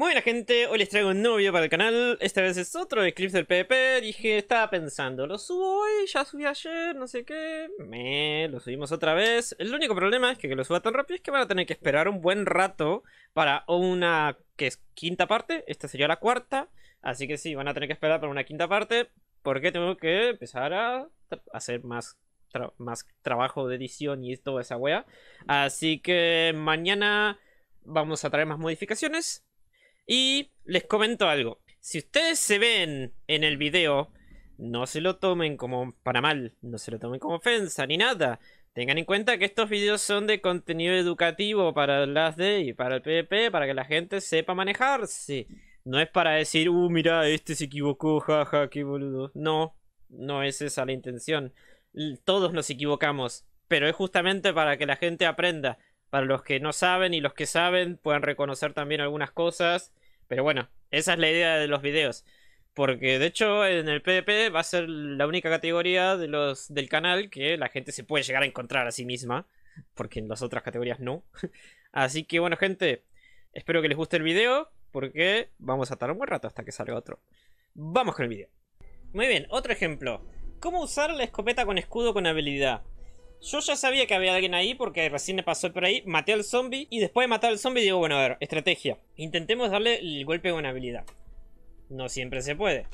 Muy buena gente, hoy les traigo un nuevo video para el canal. Esta vez es otro de clips del PvP. Dije, estaba pensando, lo subo hoy, ya subí ayer, no sé qué. Lo subimos otra vez. El único problema es que lo suba tan rápido es que van a tener que esperar un buen rato para una que es quinta parte. Esta sería la cuarta, así que sí, van a tener que esperar para una quinta parte porque tengo que empezar a hacer más trabajo de edición y toda esa wea. Así que mañana vamos a traer más modificaciones. Y les comento algo, si ustedes se ven en el video, no se lo tomen como para mal, no se lo tomen como ofensa ni nada. Tengan en cuenta que estos videos son de contenido educativo para el Last Day, para el PvP, para que la gente sepa manejarse. No es para decir, mirá, este se equivocó, jaja, qué boludo. No, no es esa la intención. Todos nos equivocamos, pero es justamente para que la gente aprenda. Para los que no saben y los que saben puedan reconocer también algunas cosas. Pero bueno, esa es la idea de los videos. Porque de hecho en el PvP va a ser la única categoría de del canal que la gente se puede llegar a encontrar a sí misma. Porque en las otras categorías no. Así que bueno gente, espero que les guste el video. Porque vamos a tardar un buen rato hasta que salga otro. Vamos con el video. Muy bien, otro ejemplo. ¿Cómo usar la escopeta con escudo con habilidad? Yo ya sabía que había alguien ahí porque recién me pasó por ahí, maté al zombie y después de matar al zombie digo, bueno, a ver, estrategia. Intentemos darle el golpe con habilidad. No siempre se puede.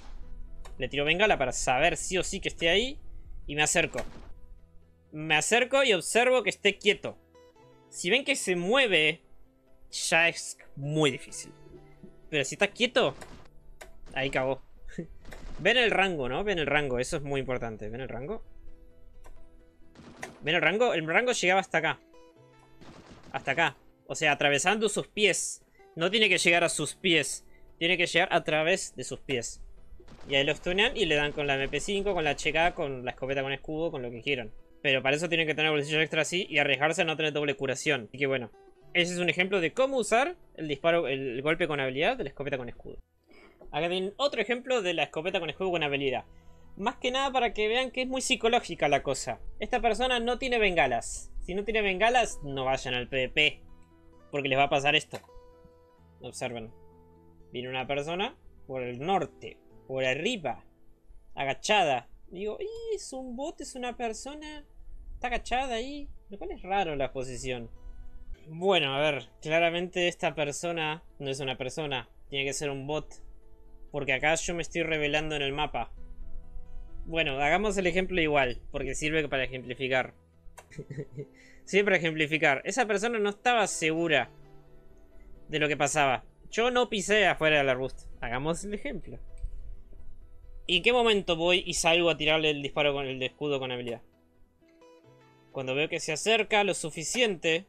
Le tiro bengala para saber sí o sí que esté ahí y me acerco. Me acerco y observo que esté quieto. Si ven que se mueve, ya es muy difícil. Pero si está quieto, ahí cagó. Ven el rango, ¿no? Ven el rango, eso es muy importante. ¿Ven el rango? Ven el rango llegaba hasta acá. Hasta acá. O sea, atravesando sus pies. No tiene que llegar a sus pies. Tiene que llegar a través de sus pies. Y ahí los tunean y le dan con la MP5, con la HK, con la escopeta con escudo, con lo que quieran. Pero para eso tienen que tener bolsillo extra así y arriesgarse a no tener doble curación. Así que bueno, ese es un ejemplo de cómo usar el disparo, el golpe con habilidad de la escopeta con escudo. Acá tienen otro ejemplo de la escopeta con escudo con habilidad. Más que nada para que vean que es muy psicológica la cosa. Esta persona no tiene bengalas. Si no tiene bengalas, no vayan al PvP. Porque les va a pasar esto. Observen. Viene una persona por el norte, por arriba, agachada. Digo, es un bot, es una persona. Está agachada ahí. Lo cual es raro la posición. Bueno, a ver. Claramente esta persona no es una persona. Tiene que ser un bot. Porque acá yo me estoy revelando en el mapa. Bueno, hagamos el ejemplo igual, porque sirve para ejemplificar. Sirve para ejemplificar. Esa persona no estaba segura de lo que pasaba. Yo no pisé afuera del arbusto. Hagamos el ejemplo. ¿Y en qué momento voy y salgo a tirarle el disparo con el escudo con habilidad? Cuando veo que se acerca lo suficiente.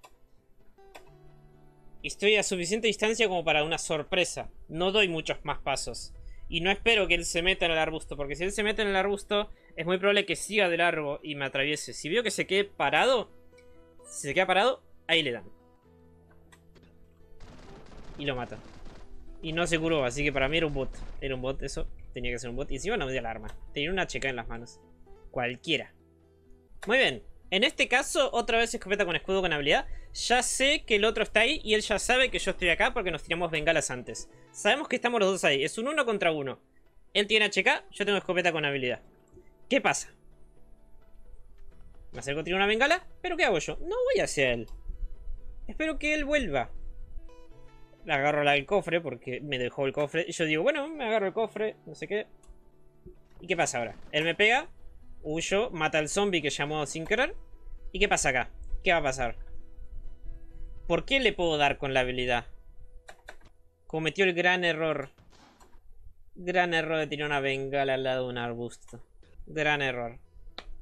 Y estoy a suficiente distancia como para una sorpresa. No doy muchos más pasos. Y no espero que él se meta en el arbusto, porque si él se mete en el arbusto, es muy probable que siga de largo y me atraviese. Si veo que se quede parado, si se queda parado, ahí le dan. Y lo matan. Y no se curó, así que para mí era un bot. Era un bot, eso. Tenía que ser un bot. Y encima no me dio la arma. Tenía una checa en las manos. Cualquiera. Muy bien. En este caso, otra vez escopeta con escudo con habilidad. Ya sé que el otro está ahí y él ya sabe que yo estoy acá porque nos tiramos bengalas antes. Sabemos que estamos los dos ahí. Es un 1 contra 1. Él tiene HK, yo tengo escopeta con habilidad. ¿Qué pasa? Me acerco a tirar una bengala, pero ¿qué hago yo? No voy hacia él. Espero que él vuelva. Le agarro el cofre porque me dejó el cofre. Y yo digo, bueno, me agarro el cofre, no sé qué. ¿Y qué pasa ahora? Él me pega, huyo, mata al zombie que llamó sin querer. ¿Y qué pasa acá? ¿Qué va a pasar? ¿Por qué le puedo dar con la habilidad? Cometió el gran error. Gran error de tirar una bengala al lado de un arbusto. Gran error.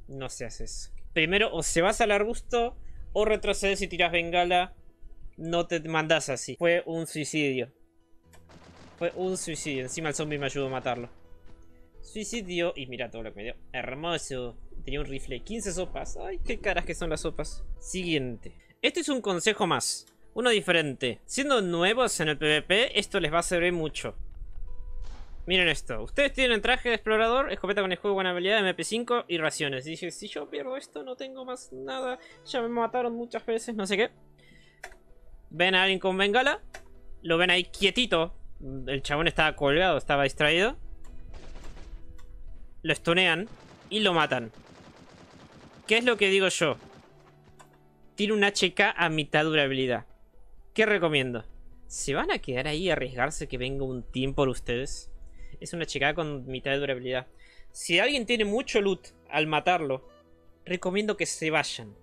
No se hace eso. Primero o se vas al arbusto o retrocedes y tiras bengala. No te mandás así. Fue un suicidio. Fue un suicidio. Encima el zombie me ayudó a matarlo. Suicidio. Y mira todo lo que me dio. Hermoso. Tenía un rifle. 15 sopas. Ay, qué caras que son las sopas. Siguiente. Este es un consejo más, uno diferente. Siendo nuevos en el PvP, esto les va a servir mucho. Miren esto, ustedes tienen traje de explorador, escopeta con escudo, buena habilidad, MP5 y raciones. Y dije, si yo pierdo esto no tengo más nada, ya me mataron muchas veces, no sé qué. Ven a alguien con bengala, lo ven ahí quietito, El chabón estaba colgado, estaba distraído. Lo stunean y lo matan. ¿Qué es lo que digo yo? Tiene un HK a mitad durabilidad. ¿Qué recomiendo? ¿Se van a quedar ahí a arriesgarse que venga un team por ustedes? Es una HK con mitad de durabilidad. Si alguien tiene mucho loot al matarlo, recomiendo que se vayan.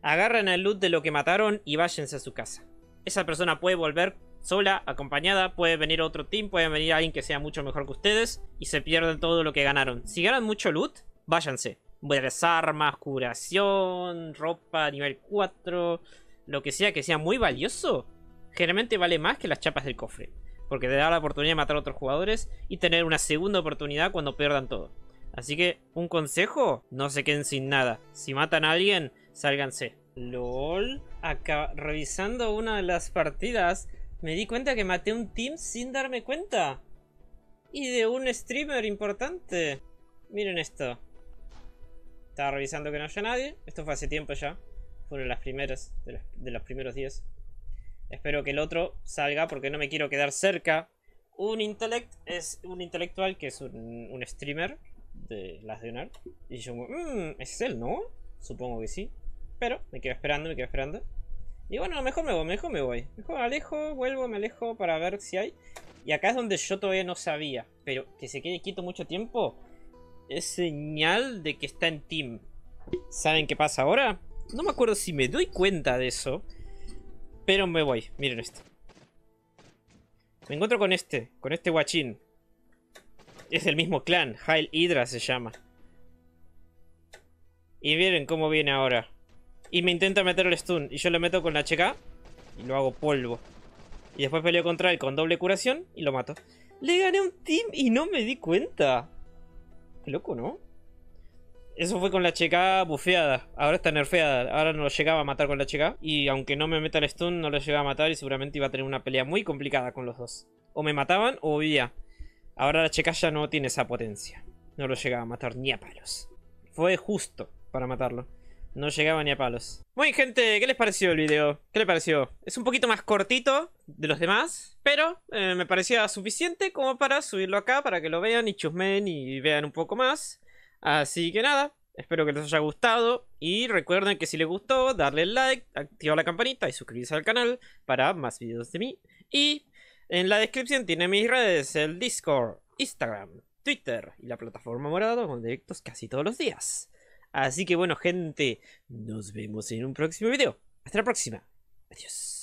Agarran el loot de lo que mataron y váyanse a su casa. Esa persona puede volver sola, acompañada, puede venir otro team, puede venir alguien que sea mucho mejor que ustedes y se pierden todo lo que ganaron. Si ganan mucho loot, váyanse. Buenas armas, curación, ropa nivel 4, lo que sea muy valioso. Generalmente vale más que las chapas del cofre, porque te da la oportunidad de matar a otros jugadores y tener una segunda oportunidad cuando pierdan todo. Así que, un consejo, no se queden sin nada. Si matan a alguien, sálganse. LOL, acá revisando una de las partidas, me di cuenta que maté un team sin darme cuenta. Y de un streamer importante. Miren esto. Estaba revisando que no haya nadie. Esto fue hace tiempo ya. Fueron las primeras, de los primeros 10. Espero que el otro salga porque no me quiero quedar cerca. Es un intelectual que es un streamer de Last Day On Earth. Y yo, es él, ¿no? Supongo que sí. Pero me quedo esperando. Y bueno, mejor me voy. Mejor me alejo, vuelvo, me alejo para ver si hay. Y acá es donde yo todavía no sabía. Pero que se quede quieto mucho tiempo es señal de que está en team. ¿Saben qué pasa ahora? No me acuerdo si me doy cuenta de eso. Pero me voy, miren esto. Me encuentro con este guachín. Es del mismo clan, Hail Hydra se llama. Y miren cómo viene ahora. Y me intenta meter el stun, y yo lo meto con la HK y lo hago polvo. Y después peleo contra él con doble curación y lo mato. Le gané un team y no me di cuenta. Qué loco, ¿no? Eso fue con la HK bufeada. Ahora está nerfeada. Ahora no lo llegaba a matar con la HK. Y aunque no me meta el stun, no lo llegaba a matar. Y seguramente iba a tener una pelea muy complicada con los dos. O me mataban o vivía. Ahora la HK ya no tiene esa potencia. No lo llegaba a matar ni a palos. Fue justo para matarlo. No llegaba ni a palos. Muy gente, ¿qué les pareció el video? ¿Qué les pareció? Es un poquito más cortito de los demás, pero me parecía suficiente como para subirlo acá, para que lo vean y chusmen y vean un poco más. Así que nada, espero que les haya gustado y recuerden que si les gustó, darle like, activar la campanita y suscribirse al canal para más videos de mí. Y en la descripción tienen mis redes, el Discord, Instagram, Twitter y la plataforma morada con directos casi todos los días. Así que bueno gente, nos vemos en un próximo video. Hasta la próxima. Adiós.